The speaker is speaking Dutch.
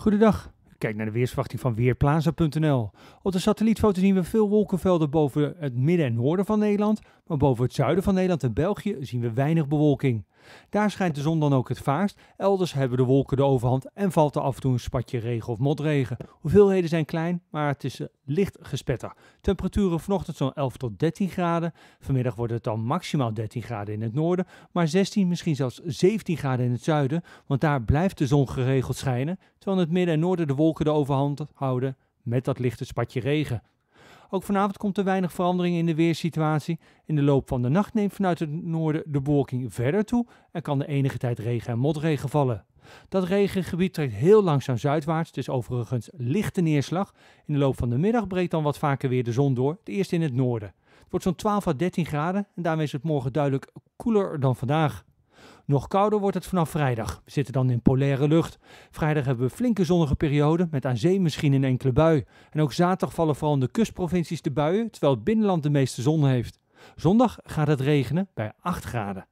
Goedendag, kijk naar de weersverwachting van Weerplaza.nl. Op de satellietfoto zien we veel wolkenvelden boven het midden en noorden van Nederland, maar boven het zuiden van Nederland en België zien we weinig bewolking. Daar schijnt de zon dan ook het vaakst, elders hebben de wolken de overhand en valt er af en toe een spatje regen of motregen. Hoeveelheden zijn klein, maar het is licht gespetter. Temperaturen vanochtend zo'n 11 tot 13 graden, vanmiddag wordt het dan maximaal 13 graden in het noorden, maar 16, misschien zelfs 17 graden in het zuiden, want daar blijft de zon geregeld schijnen, terwijl in het midden en noorden de wolken de overhand houden met dat lichte spatje regen. Ook vanavond komt er weinig verandering in de weersituatie. In de loop van de nacht neemt vanuit het noorden de bewolking verder toe en kan de enige tijd regen en motregen vallen. Dat regengebied trekt heel langzaam zuidwaarts, het is overigens lichte neerslag. In de loop van de middag breekt dan wat vaker weer de zon door, het eerst in het noorden. Het wordt zo'n 12 à 13 graden en daarmee is het morgen duidelijk koeler dan vandaag. Nog kouder wordt het vanaf vrijdag. We zitten dan in polaire lucht. Vrijdag hebben we flinke zonnige perioden met aan zee misschien een enkele bui. En ook zaterdag vallen vooral in de kustprovincies de buien, terwijl het binnenland de meeste zon heeft. Zondag gaat het regenen bij 8 graden.